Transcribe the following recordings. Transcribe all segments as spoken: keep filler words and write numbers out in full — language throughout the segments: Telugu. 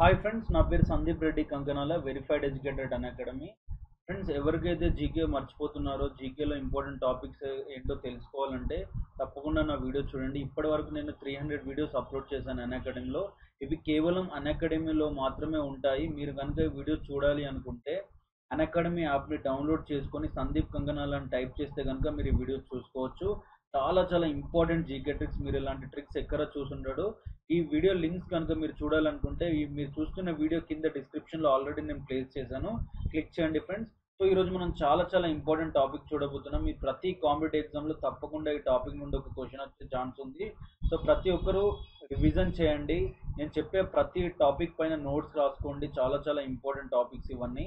హాయ్ ఫ్రెండ్స్, నా పేరు Sandeep Reddy Kanganala, verified educated Unacademy. Friends, ఎవరికైతే జీకే మర్చిపోతున్నారో, జీకేలో ఇంపార్టెంట్ టాపిక్స్ ఏంటో తెలుసుకోవాలంటే తప్పకుండా నా వీడియో చూడండి. ఇప్పటి వరకు నేను త్రీ హండ్రెడ్ వీడియోస్ అప్లోడ్ చేశాను అన్ అకాడమీలో. ఇవి కేవలం అన్ అకాడమీలో మాత్రమే ఉంటాయి. మీరు కనుక వీడియో చూడాలి అనుకుంటే అన్ అకాడమీ యాప్ని డౌన్లోడ్ చేసుకొని సందీప్ కంగనాల అని టైప్ చేస్తే కనుక మీరు ఈ వీడియోస్ చూసుకోవచ్చు. చాలా చాలా ఇంపార్టెంట్ జీకే ట్రిక్స్, మీరు ఇలాంటి ట్రిక్స్ ఎక్కడ చూసుంటాడు. ఈ వీడియో లింక్స్ కనుక మీరు చూడాలనుకుంటే మీరు చూస్తున్న వీడియో కింద డిస్క్రిప్షన్లో ఆల్రెడీ నేను ప్లేస్ చేశాను, క్లిక్ చేయండి ఫ్రెండ్స్. సో ఈరోజు మనం చాలా చాలా ఇంపార్టెంట్ టాపిక్ చూడబోతున్నాం. మీ ప్రతి కాంపిటేటివ్ ఎగ్జామ్లో తప్పకుండా ఈ టాపిక్ నుండి ఒక క్వశ్చన్ వచ్చే ఛాన్స్ ఉంది. సో ప్రతి ఒక్కరూ రివిజన్ చేయండి. నేను చెప్పే ప్రతి టాపిక్ పైన నోట్స్ రాసుకోండి. చాలా చాలా ఇంపార్టెంట్ టాపిక్స్ ఇవన్నీ.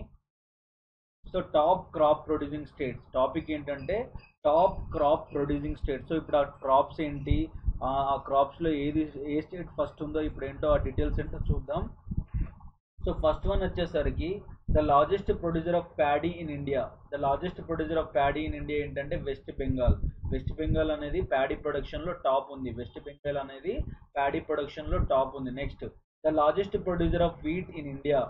So top crop producing states topic ఏంటంటే top crop producing states. So ఇప్పుడు ఆ క్రాప్స్ ఏంటి, ఆ క్రాప్స్లో ఏది ఏ స్టేట్ ఫస్ట్ ఉందో ఇప్పుడు ఏంటో ఆ డీటెయిల్స్ ఏంటో చూద్దాం. సో ఫస్ట్ వన్ వచ్చేసరికి the largest producer of paddy in India. The largest producer of paddy in India ఏంటంటే వెస్ట్ బెంగాల్. వెస్ట్ బెంగాల్ అనేది ప్యాడీ ప్రొడక్షన్లో టాప్ ఉంది. వెస్ట్ బెంగాల్ అనేది ప్యాడీ ప్రొడక్షన్లో టాప్ ఉంది. Next the largest producer of wheat in India.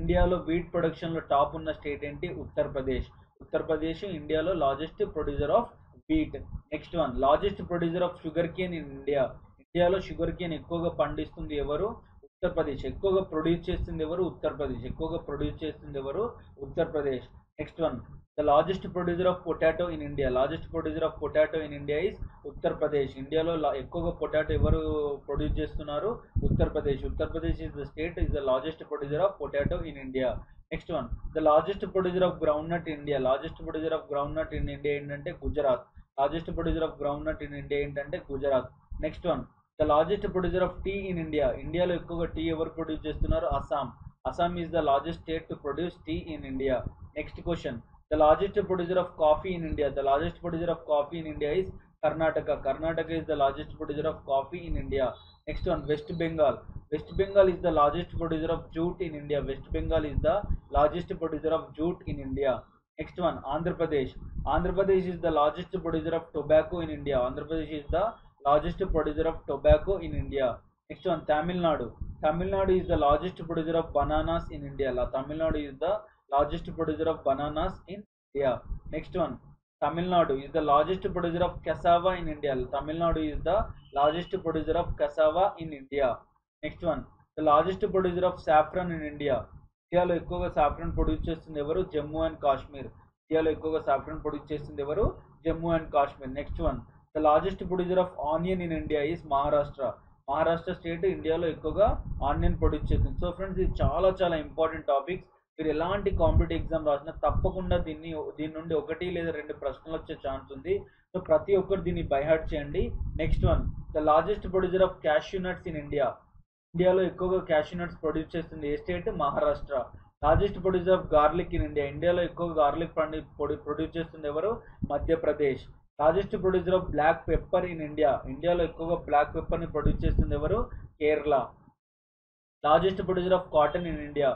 ఇండియాలో వీట్ ప్రొడక్షన్లో టాప్ ఉన్న స్టేట్ ఏంటి? ఉత్తరప్రదేశ్. ఉత్తరప్రదేశ్ ఇండియాలో largest producer of wheat. Next one, largest producer of sugar cane in India. ఇండియాలో షుగర్ కేన్ ఎక్కువగా పండిస్తుంది ఎవరు? ఉత్తరప్రదేశ్. ఎక్కువగా ప్రొడ్యూస్ చేస్తుంది ఎవరు? ఉత్తరప్రదేశ్. ఎక్కువగా ప్రొడ్యూస్ చేస్తుంది ఎవరు? Uttar Pradesh. Next one, the largest producer of potato in India. Largest producer of potato in India is Uttar Pradesh. ఇండియాలో ఎక్కువగా పొటాటో ఎవరు ప్రొడ్యూస్ చేస్తున్నారు? Uttar Pradesh. Uttar Pradesh is the state is the largest producer of potato in India. Next one, the largest producer of groundnut in India. Largest producer of groundnut in India ఏంటంటే Gujarat. Largest producer of groundnut in India ఏంటంటే Gujarat. Next one, the largest producer of tea in India. ఇండియాలో ఎక్కువగా టీ ఎవరు ప్రొడ్యూస్ చేస్తున్నారు? Assam. Assam is the largest state to produce tea in India. Next question, the largest producer of coffee in India. The largest producer of coffee in India is Karnataka. Karnataka is the largest producer of coffee in India. Next one, West Bengal. West Bengal is the largest producer of jute in India. West Bengal is the largest producer of jute in India. Next one, Andhra Pradesh. Andhra Pradesh is the largest producer of tobacco in India. Andhra Pradesh is the largest producer of tobacco in India. Next one, Tamil Nadu. Tamil Nadu is the largest producer of bananas in India. Tamil Nadu is the largest producer of bananas in India. Next one, Tamil Nadu is the largest producer of cassava in India. Tamil Nadu is the largest producer of cassava in India. Next one, the largest producer of saffron in India. ఇండియాలో ఎక్కువగా సాఫ్రాన్ ప్రొడ్యూస్ చేస్తుంది ఎవరు? జమ్మూ అండ్ కాశ్మీర్. ఇండియాలో ఎక్కువగా సాఫ్రాన్ ప్రొడ్యూస్ చేస్తుంది ఎవరు? Jammu and Kashmir. Next one, the largest producer of onion in India is Maharashtra. Maharashtra state ఇండియాలో ఎక్కువగా ఆనియన్ ప్రొడ్యూస్ చేస్తుంది. సో ఫ్రెండ్స్, ఇది చాలా చాలా ఇంపార్టెంట్ టాపిక్స్. మీరు ఎలాంటి కాంపిటేటివ్ ఎగ్జామ్ రాసినా తప్పకుండా దీన్ని దీని నుండి ఒకటి లేదా రెండు ప్రశ్నలు వచ్చే ఛాన్స్ ఉంది. సో ప్రతి ఒక్కరు దీన్ని బైహార్ట్ చేయండి. Next one, the largest producer of cashew nuts in India. ఇండియాలో ఎక్కువగా క్యాష్యూ నట్స్ ప్రొడ్యూస్ చేస్తుంది ఏ state? Maharashtra. Largest producer of garlic in India. ఇండియాలో ఎక్కువ గార్లిక్ ప్రొడ్యూస్ చేస్తుంది ఎవరు? Madhya Pradesh. Largest producer of black pepper in India. ఇండియాలో ఎక్కువగా బ్లాక్ పెప్పర్ని ప్రొడ్యూస్ చేస్తుంది ఎవరు? Kerala. Largest producer of cotton in India.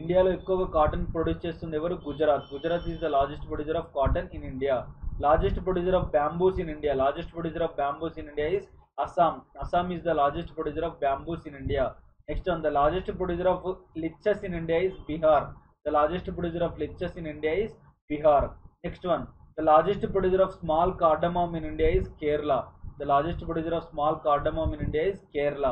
ఇండియాలో ఎక్కువగా కాటన్ ప్రొడ్యూస్ చేస్తుంది ఎవరు? Gujarat. Gujarat is the largest producer of cotton in India. Largest producer of bamboos in India. Largest producer of bamboos in India is Assam. Assam is the largest producer of bamboos in India. Next one, the largest producer of lychees in India is Bihar. The largest producer of lychees in India is Bihar. Next one, the largest producer of small cardamom in India is Kerala. The largest producer of small cardamom in India is Kerala.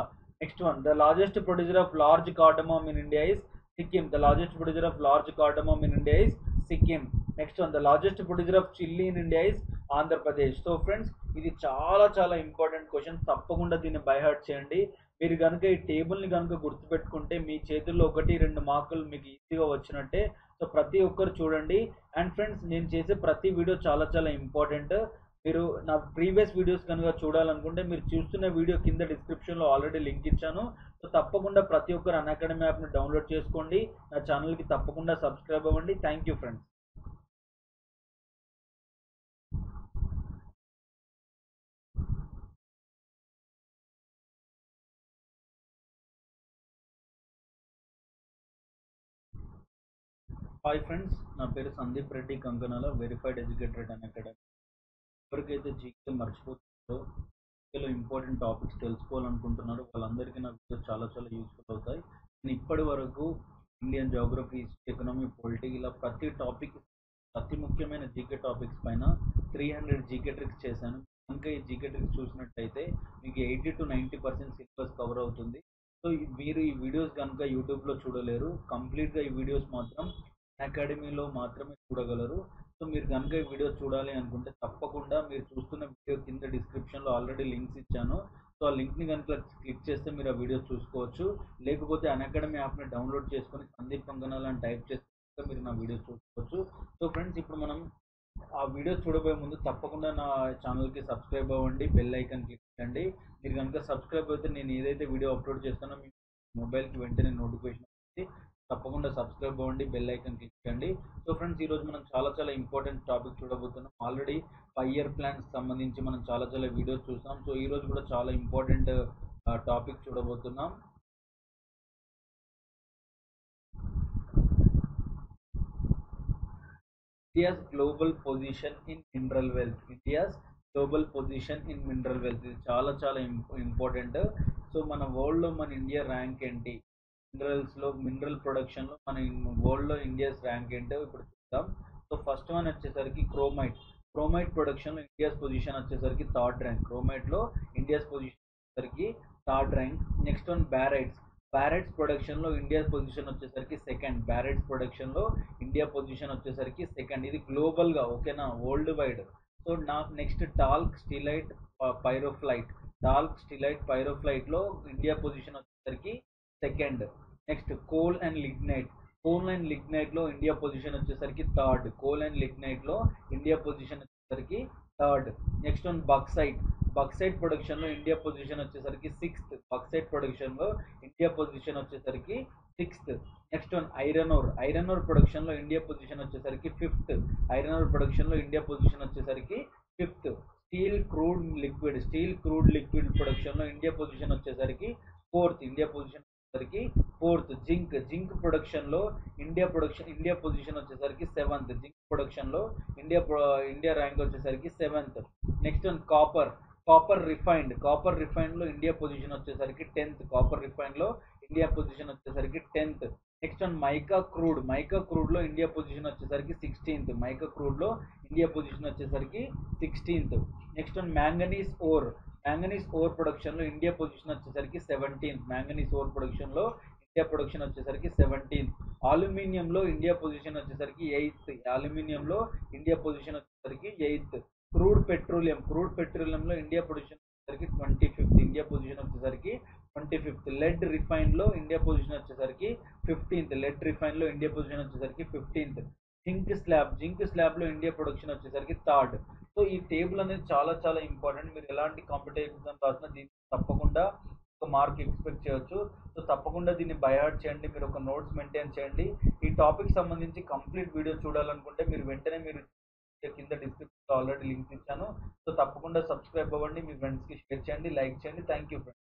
Next one, the largest producer of large cardamom in India is Sikkim. The largest producer of large cardamom in India is Sikkim. Next one, the largest producer of chili in India is Andhra Pradesh. So friends, ఇది చాలా చాలా ఇంపార్టెంట్ క్వశ్చన్. తప్పకుండా దీన్ని బైహార్ట్ చేయండి. మీరు కనుక ఈ టేబుల్ని కనుక గుర్తుపెట్టుకుంటే మీ చేతుల్లో ఒకటి రెండు మార్కులు మీకు ఈజీగా వచ్చినట్టే. సో ప్రతి ఒక్కరు చూడండి. అండ్ ఫ్రెండ్స్, నేను చేసే ప్రతి వీడియో చాలా చాలా ఇంపార్టెంట్. మీరు నా ప్రీవియస్ వీడియోస్ కనుక చూడాలనుకుంటే మీరు చూస్తున్న వీడియో కింద డిస్క్రిప్షన్లో ఆల్రెడీ లింక్ ఇచ్చాను. సో తప్పకుండా ప్రతి ఒక్కరు అన్ అకాడమీ యాప్ని డౌన్లోడ్ చేసుకోండి. నా ఛానల్కి తప్పకుండా సబ్స్క్రైబ్ అవ్వండి. Thank you friends. Hi friends, నా పేరు Sandeep Reddy Kanganala, verified educated Unacademy. ఎవరికైతే జీకే మర్చిపోతున్నారో, జీకేలో ఇంపార్టెంట్ టాపిక్స్ తెలుసుకోవాలనుకుంటున్నారో వాళ్ళందరికీ నాకు చాలా చాలా యూస్ఫుల్ అవుతాయి. నేను ఇప్పటి వరకు ఇండియన్ జియోగ్రఫీ, ఎకనామీ, పొలిటికల్ ఇలా ప్రతి టాపిక్ అతి ముఖ్యమైన జీకే టాపిక్స్ పైన త్రీ హండ్రెడ్ జీకే ట్రిక్స్ చేశాను. ఇంకా ఈ జీకే ట్రిక్స్ చూసినట్టయితే మీకు eighty to ninety percent syllabus cover అవుతుంది. సో మీరు ఈ వీడియోస్ కనుక యూట్యూబ్లో చూడలేరు, కంప్లీట్గా ఈ వీడియోస్ మాత్రం అకాడమీలో మాత్రమే చూడగలరు. సో మీరు కనుక ఈ వీడియోస్ చూడాలి అనుకుంటే తప్పకుండా మీరు చూస్తున్న వీడియో కింద డిస్క్రిప్షన్లో ఆల్రెడీ లింక్స్ ఇచ్చాను. సో ఆ లింక్ని కనుక క్లిక్ చేస్తే మీరు ఆ వీడియోస్ చూసుకోవచ్చు. లేకపోతే అన్అకాడమీ యాప్ని డౌన్లోడ్ చేసుకొని సందీప్ కంగనాల అని టైప్ చేస్తే మీరు నా వీడియోస్ చూసుకోవచ్చు. సో ఫ్రెండ్స్, ఇప్పుడు మనం ఆ వీడియోస్ చూడబోయే ముందు తప్పకుండా నా ఛానల్కి సబ్స్క్రైబ్ అవ్వండి, బెల్ ఐకాన్ క్లిక్ చేయండి. మీరు కనుక సబ్స్క్రైబ్ అయితే నేను ఏదైతే వీడియో అప్లోడ్ చేస్తానో మీ మొబైల్కి వెంటనే నోటిఫికేషన్ వస్తుంది. తప్పకుండా సబ్స్క్రైబ్ అవ్వండి, బెల్ ఐకాన్ క్లిక్ చేయండి. సో ఫ్రెండ్స్, ఈరోజు మనం చాలా చాలా ఇంపార్టెంట్ టాపిక్ చూడబోతున్నాం. ఆల్రెడీ ఫైవ్ ఇయర్ ప్లాన్స్ సంబంధించి మనం చాలా చాలా వీడియోస్ చూసాం. సో ఈరోజు కూడా చాలా ఇంపార్టెంట్ టాపిక్ చూడబోతున్నాం. India's global position in mineral wealth. India's global position in mineral wealth. ఇది చాలా చాలా ఇంపార్టెంట్. సో మన వరల్డ్లో మన ఇండియా ర్యాంక్ ఏంటి, మినరల్స్లో మినరల్ ప్రొడక్షన్లో మన వరల్డ్లో ఇండియాస్ ర్యాంక్ ఏంటో ఇప్పుడు చూద్దాం. సో ఫస్ట్ వన్ వచ్చేసరికి క్రోమైట్. క్రోమైట్ ప్రొడక్షన్లో ఇండియాస్ పొజిషన్ వచ్చేసరికి థర్డ్ ర్యాంక్. క్రోమైట్లో ఇండియాస్ పొజిషన్ వచ్చేసరికి third rank. Next one బ్యారైట్స్. Barrettes ప్రొడక్షన్లో ఇండియా పొజిషన్ వచ్చేసరికి సెకండ్. బ్యారెట్స్ ప్రొడక్షన్లో ఇండియా పొజిషన్ వచ్చేసరికి సెకండ్. ఇది గ్లోబల్గా, ఓకేనా, వరల్డ్ వైడ్. సో నా next talc steatite pyrophyllite. Talc steatite పైరోఫ్లైట్లో ఇండియా పొజిషన్ వచ్చేసరికి second. Next coal and lignite. Coal and లిగ్నైట్లో ఇండియా పొజిషన్ వచ్చేసరికి థర్డ్. కోల్ అండ్ లిగ్నైట్లో ఇండియా పొజిషన్ వచ్చేసరికి third. Next one bauxite. Bauxite ప్రొడక్షన్లో ఇండియా పొజిషన్ వచ్చేసరికి సిక్స్త్. బక్సైట్ ప్రొడక్షన్లో ఇండియా పొజిషన్ వచ్చేసరికి sixth. Next one iron ore. Iron ore ప్రొడక్షన్లో ఇండియా పొజిషన్ వచ్చేసరికి ఫిఫ్త్. ఐరన్ ఓర్ ప్రొడక్షన్లో ఇండియా పొజిషన్ వచ్చేసరికి fifth. Steel crude liquid. Steel crude liquid ప్రొడక్షన్లో ఇండియా పొజిషన్ వచ్చేసరికి ఫోర్త్. ఇండియా పొజిషన్ వచ్చేసరికి ఫోర్త్. జింక్. జింక్ ప్రొడక్షన్లో ఇండియా ప్రొడక్షన్ ఇండియా పొజిషన్ వచ్చేసరికి సెవెంత్. జింక్ ప్రొడక్షన్లో ఇండియా ఇండియా ర్యాంక్ వచ్చేసరికి seventh. Next one copper. Copper refined. Copper రిఫైన్డ్లో ఇండియా పొజిషన్ వచ్చేసరికి టెన్త్. కాపర్ రిఫైన్డ్లో ఇండియా పొజిషన్ వచ్చేసరికి tenth. Next one mica crude. Mica క్రూడ్లో ఇండియా పొజిషన్ వచ్చేసరికి సిక్స్టీన్త్. మైకా క్రూడ్లో ఇండియా పొజిషన్ వచ్చేసరికి sixteenth. Next one manganese ore. Manganese ore ప్రొడక్షన్లో ఇండియా పొజిషన్ వచ్చేసరికి సెవెంటీన్త్. మ్యాంగనీస్ ఓర్ ప్రొడక్షన్లో ఇండియా ప్రొడక్షన్ వచ్చేసరికి సెవెంటీన్త్. అల్యూమినియంలో ఇండియా పొజిషన్ వచ్చేసరికి ఎయిత్. అల్యూమినియంలో ఇండియా పొజిషన్ వచ్చేసరికి ఎయిత్. Crude petroleum. క్రూడ్ పెట్రోలియంలో ఇండియా పొజిషన్ వచ్చేసరికి ట్వంటీ ఫిఫ్త్. ఇండియా పొజిషన్ వచ్చేసరికి ట్వంటీ ఫిఫ్త్. లెడ్ రిఫైన్లో ఇండియా పొజిషన్ వచ్చేసరికి ఫిఫ్టీన్త్. లెడ్ రిఫైన్లో ఇండియా పొజిషన్ వచ్చేసరికి ఫిఫ్టీన్త్. Zinc slab. జింక్ స్లాబ్లో ఇండియా ప్రొడక్షన్ వచ్చేసరికి థర్డ్. సో ఈ టేబుల్ అనేది చాలా చాలా ఇంపార్టెంట్. మీరు ఎలాంటి కాంపిటేటివ్ ఎగ్జామ్ రాసినా దీనికి తప్పకుండా ఒక మార్క్ ఎక్స్పెక్ట్ చేయవచ్చు. సో తప్పకుండా దీన్ని బైహార్ట్ చేయండి, మీరు ఒక నోట్స్ మెయింటైన్ చేయండి. ఈ టాపిక్ సంబంధించి కంప్లీట్ వీడియో చూడాలనుకుంటే మీరు వెంటనే మీరు కింద డిస్క్రిప్షన్లో ఆల్రెడీ లింక్స్ ఇచ్చాను. సో తప్పకుండా సబ్స్క్రైబ్ అవ్వండి, మీ ఫ్రెండ్స్కి షేర్ చేయండి, లైక్ చేయండి. Thank you friends.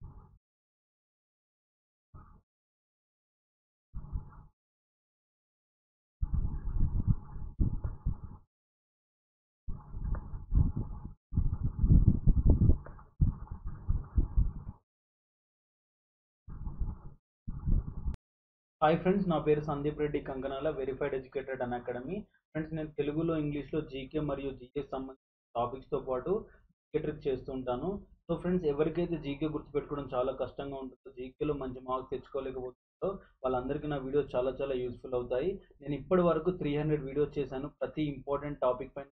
Hi friends, నా పేరు Sandeep Reddy Kanganala, verified educated Unacademy. Friends, నేను తెలుగులో ఇంగ్లీష్లో జీకే మరియు జీఎస్ సంబంధించిన టాపిక్స్తో పాటు జీకే ట్రిక్ చేస్తుంటాను. సో ఫ్రెండ్స్, ఎవరికైతే జీకే గుర్తుపెట్టుకోవడం చాలా కష్టంగా ఉంటుందో, జీకేలో మంచి మార్క్స్ తెచ్చుకోలేకపోతుందో వాళ్ళందరికీ నా వీడియోస్ చాలా చాలా యూస్ఫుల్ అవుతాయి. నేను ఇప్పటి వరకు త్రీ హండ్రెడ్ వీడియోస్ చేశాను, ప్రతి ఇంపార్టెంట్ టాపిక్ పైన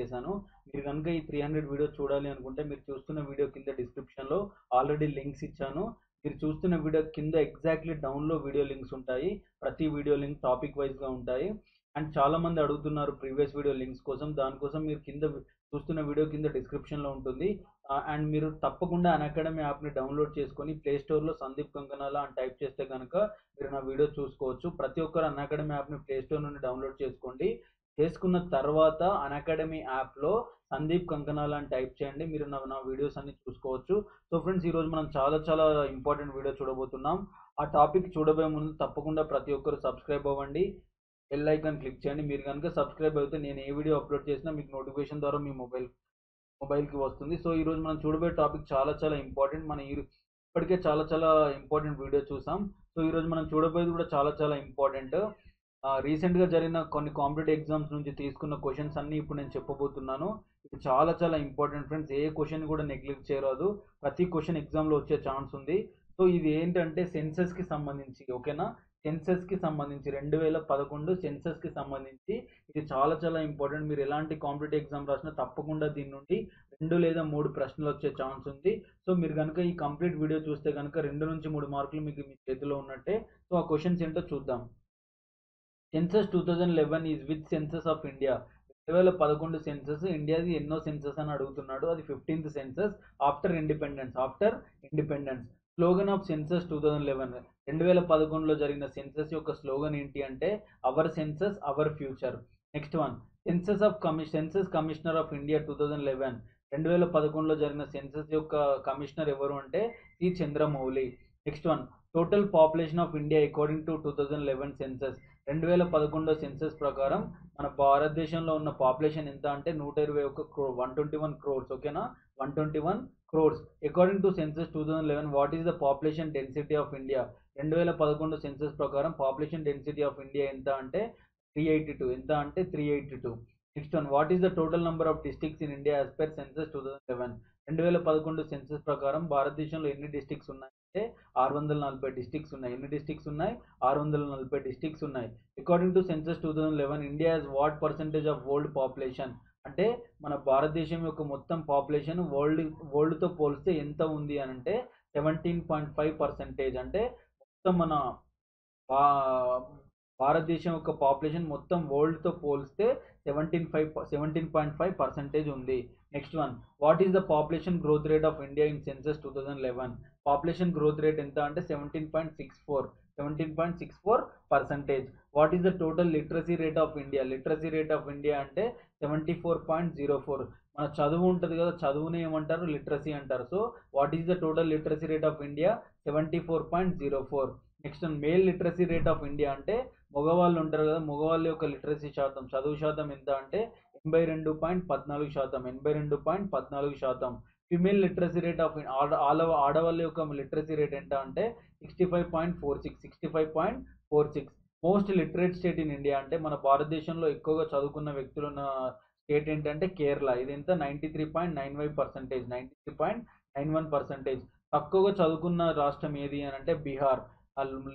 చేశాను. మీరు కనుక ఈ త్రీ హండ్రెడ్ వీడియో చూడాలి అనుకుంటే మీరు చూస్తున్న వీడియో కింద డిస్క్రిప్షన్లో ఆల్రెడీ లింక్స్ ఇచ్చాను. మీరు చూస్తున్న వీడియో కింద ఎగ్జాక్ట్లీ డౌన్లో వీడియో లింక్స్ ఉంటాయి. ప్రతి వీడియో లింక్ టాపిక్ వైజ్గా ఉంటాయి. అండ్ చాలామంది అడుగుతున్నారు ప్రీవియస్ వీడియో లింక్స్ కోసం. దానికోసం మీరు కింద చూస్తున్న వీడియో కింద డిస్క్రిప్షన్లో ఉంటుంది. అండ్ మీరు తప్పకుండా అన్అకాడమీ యాప్ని డౌన్లోడ్ చేసుకొని ప్లేస్టోర్లో సందీప్ కంగనాల అని టైప్ చేస్తే కనుక మీరు నా వీడియో చూసుకోవచ్చు. ప్రతి ఒక్కరు అన్అకాడమీ యాప్ని ప్లేస్టోర్ నుండి డౌన్లోడ్ చేసుకోండి. చేసుకున్న తర్వాత అన్అకాడమీ యాప్లో సందీప్ కంగనాల అని టైప్ చేయండి, మీరు నా నా వీడియోస్ అన్ని చూసుకోవచ్చు. సో ఫ్రెండ్స్, ఈరోజు మనం చాలా చాలా ఇంపార్టెంట్ వీడియో చూడబోతున్నాం. ఆ టాపిక్ చూడబోయే ముందు తప్పకుండా ప్రతి ఒక్కరు సబ్స్క్రైబ్ అవ్వండి, బెల్ ఐకాన్ క్లిక్ చేయండి. మీరు కనుక సబ్స్క్రైబ్ అయితే నేను ఏ వీడియో అప్లోడ్ చేసినా మీకు నోటిఫికేషన్ ద్వారా మీ మొబైల్ మొబైల్కి వస్తుంది. సో ఈరోజు మనం చూడబోయే టాపిక్ చాలా చాలా ఇంపార్టెంట్. మన ఇప్పటికే చాలా చాలా ఇంపార్టెంట్ వీడియో చూసాం. సో ఈరోజు మనం చూడబోయేది కూడా చాలా చాలా ఇంపార్టెంట్. రీసెంట్గా జరిగిన కొన్ని కాంపిటేటివ్ ఎగ్జామ్స్ నుంచి తీసుకున్న క్వశ్చన్స్ అన్నీ ఇప్పుడు నేను చెప్పబోతున్నాను. ఇది చాలా చాలా ఇంపార్టెంట్ ఫ్రెండ్స్, ఏ క్వశ్చన్ కూడా నెగ్లెక్ట్ చేయరాదు, ప్రతి క్వశ్చన్ ఎగ్జామ్లో వచ్చే ఛాన్స్ ఉంది. సో ఇది ఏంటంటే సెన్సెస్కి సంబంధించి, ఓకేనా, సెన్సెస్కి సంబంధించి రెండు వేల పదకొండు సెన్సెస్కి సంబంధించి ఇది చాలా చాలా ఇంపార్టెంట్. మీరు ఎలాంటి కాంపిటేటివ్ ఎగ్జామ్ రాసినా తప్పకుండా దీని నుండి రెండు లేదా మూడు ప్రశ్నలు వచ్చే ఛాన్స్ ఉంది. సో మీరు కనుక ఈ కంప్లీట్ వీడియో చూస్తే కనుక రెండు నుంచి మూడు మార్కులు మీకు మీ చేతిలో ఉన్నట్టే. సో ఆ క్వశ్చన్స్ ఏంటో చూద్దాం. Census two thousand eleven is with census of India. రెండు వేల పదకొండు సెన్సెస్ ఇండియాది ఎన్నో సెన్సెస్ అని అడుగుతున్నాడు. అది fifteenth census after independence, after independence. Slogan of census two thousand eleven, రెండు వేల పదకొండులో జరిగిన సెన్సెస్ యొక్క స్లోగన్ ఏంటి అంటే our census our future. Next one, census of కమి census commissioner of India two thousand eleven, రెండు వేల పదకొండులో జరిగిన సెన్సెస్ యొక్క కమిషనర్ ఎవరు అంటే C Chandramouli. Next one, total population of India according to two thousand eleven census, రెండు వేల పదకొండో సెన్సెస్ ప్రకారం మన భారతదేశంలో ఉన్న పాపులేషన్ ఎంత అంటే నూట ఇరవై ఒక్క క్రో వన్ ట్వంటీ వన్ క్రోర్స్ ఓకేనా, one twenty one crores. According to census two thousand eleven, what is the population density of India? రెండు వేల పదకొండు సెన్సెస్ ప్రకారం పాపులేషన్ డెన్సిటీ ఆఫ్ ఇండియా ఎంత అంటే త్రీ ఎయిటీ టూ, ఎంత అంటే three eighty two. Next one, what is the total number of districts in India as per census two thousand eleven? రెండు వేల పదకొండు సెన్సెస్ ప్రకారం భారతదేశంలో ఎన్ని డిస్ట్రిక్ట్స్ ఉన్నాయి అంటే ఆరు వందల నలభై డిస్ట్రిక్ట్స్ ఉన్నాయి. ఎన్ని డిస్ట్రిక్ట్స్ ఉన్నాయి? ఆరు వందల నలభై డిస్ట్రిక్ట్స్ ఉన్నాయి. According to census two thousand eleven, India as what percentage of world population? అంటే మన భారతదేశం యొక్క మొత్తం పాపులేషన్ వరల్డ్ వరల్డ్తో పోలిస్తే ఎంత ఉంది అని అంటే సెవెంటీన్ పాయింట్ ఫైవ్ పర్సెంటేజ్. అంటే మొత్తం మన భారతదేశం యొక్క పాపులేషన్ మొత్తం వరల్డ్తో పోలిస్తే seventeen five seventeen point five percentage ఉంది. Next one, what is the population growth rate of India in census two thousand eleven? Population growth rate ఎంత అంటే seventeen point six four, seventeen point six four percentage. What is the total literacy rate of India? Literacy rate of India అంటే seventy four point zero four. మన చదువు ఉంటుంది కదా, చదువునే ఏమంటారు? లిటరసీ అంటారు. So what is the total literacy rate of India? Seventy four point zero four. Next male literacy rate of India అంటే మగవాళ్ళు ఉంటారు కదా, మగవాళ్ళ యొక్క లిటరసీ శాతం చదువు శాతం ఎంత అంటే ఎనభై రెండు పాయింట్ పద్నాలుగు శాతం, ఎనభై రెండు పాయింట్ పద్నాలుగు శాతం. ఫిమేల్ లిటరసీ రేట్ ఆఫ్ ఆల ఆడవాళ్ళ యొక్క లిటరసీ రేట్ ఎంత అంటే sixty five point four six, sixty five point four six. Most literate state in India అంటే మన భారతదేశంలో ఎక్కువగా చదువుకున్న వ్యక్తులు ఉన్న స్టేట్ ఏంటంటే కేరళ. ఇది ఎంత? Ninety three point nine five percentage, ninety three point nine one percentage. తక్కువగా చదువుకున్న రాష్ట్రం ఏది అని అంటే Bihar.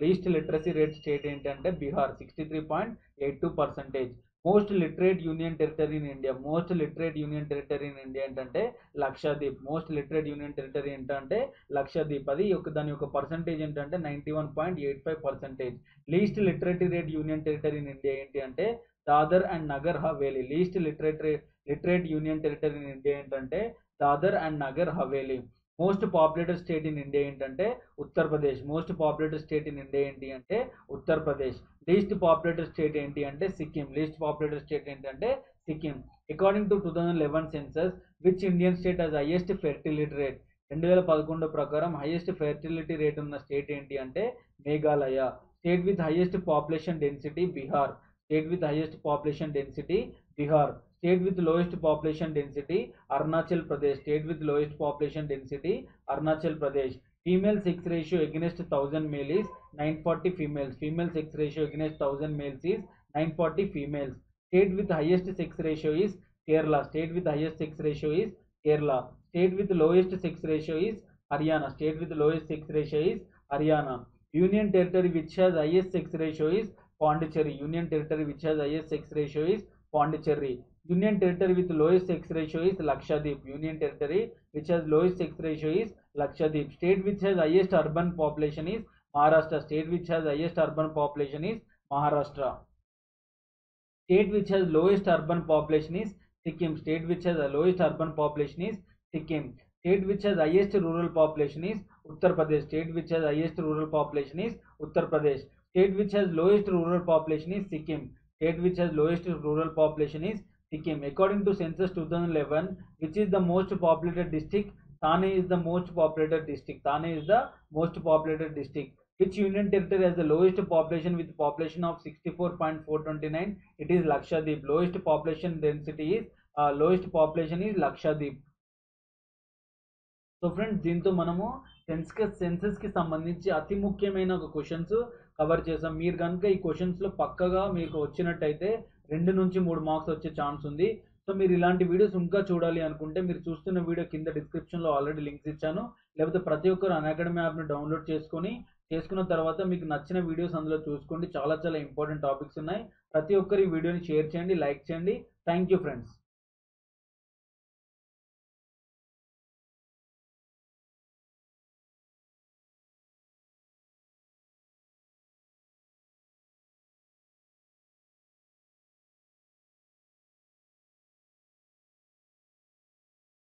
Least literacy rate state ఏంటంటే Bihar, sixty three point eight two percentage. Most literate union territory in India, most literate union territory in India ఏంటంటే Lakshadweep. Most literate union territory ఏంటంటే లక్షద్వీప్. అది ఒక దాని యొక్క పర్సంటేజ్ ఏంటంటే ninety one point eight five percentage. Least లిటరేటరీ rate union territory in India ఏంటి అంటే Dadar and Nagar Haveli. Least literary literate union territory in India ఏంటంటే Dadar and Nagar Haveli. Most populated state in India ఏంటంటే Uttar Pradesh. Most populated state in India ఏంటి అంటే ఉత్తరప్రదేశ్. లీస్ట్ పాపులేటెడ్ స్టేట్ ఏంటి అంటే సిక్కిం. లీస్ట్ పాపులేటెడ్ స్టేట్ ఏంటంటే Sikkim. According to two thousand eleven census, which Indian state has highest fertility rate? రెండు వేల పదకొండు ప్రకారం హైయెస్ట్ ఫెర్టిలిటీ రేట్ ఉన్న స్టేట్ ఏంటి అంటే Meghalaya. State with highest population density Bihar. State with highest population density Bihar. State with lowest population density Arunachal Pradesh. State with lowest population density Arunachal Pradesh. Female sex ratio against thousand male is nine forty females. Female sex ratio against thousand males is nine forty females. State with highest sex ratio is Kerala. State with highest sex ratio is Kerala. State with lowest sex ratio is Haryana. State with lowest sex ratio is Haryana. Union territory which has highest sex ratio is Pondicherry. Union territory which has highest sex ratio is Pondicherry. Union territory with lowest sex ratio is Lakshadweep. Union territory which has lowest sex ratio is Lakshadweep. State which has highest urban population is Maharashtra. State which has highest urban population is Maharashtra. State which has lowest urban population is Sikkim. State which has lowest urban population is Sikkim. State which has highest rural population is Uttar Pradesh. State which has highest rural population is Uttar Pradesh. State which has lowest rural population is Sikkim. State which has lowest rural population is Sikkim. According to census two thousand eleven, which is the most populated district? Thane is the most populated district. Thane is the most populated district. Which union territory has the lowest population with population of sixty four point four two nine? It is Lakshadweep. Lowest population density is uh, lowest population is Lakshadweep. So friends, దీంతో మనము సెన్స్ సెన్సెస్ కి సంబంధించి అతి ముఖ్యమైన ఒక క్వశ్చన్స్ కవర్ చేసాం. మీరు కనుక ఈ క్వశ్చన్స్ లో పక్కగా మీకు వచ్చినట్టయితే రెండు నుంచి మూడు మార్క్స్ వచ్చే ఛాన్స్ ఉంది. సో మీరు ఇలాంటి వీడియోస్ ఇంకా చూడాలి అనుకుంటే మీరు చూస్తున్న వీడియో కింద డిస్క్రిప్షన్లో ఆల్రెడీ లింక్స్ ఇచ్చాను. లేకపోతే ప్రతి ఒక్కరు అన్అకాడమీ యాప్ని డౌన్లోడ్ చేసుకొని చేసుకున్న తర్వాత మీకు నచ్చిన వీడియోస్ అందులో చూసుకోండి. చాలా చాలా ఇంపార్టెంట్ టాపిక్స్ ఉన్నాయి. ప్రతి ఒక్కరు ఈ వీడియోని షేర్ చేయండి, లైక్ చేయండి. Thank you friends.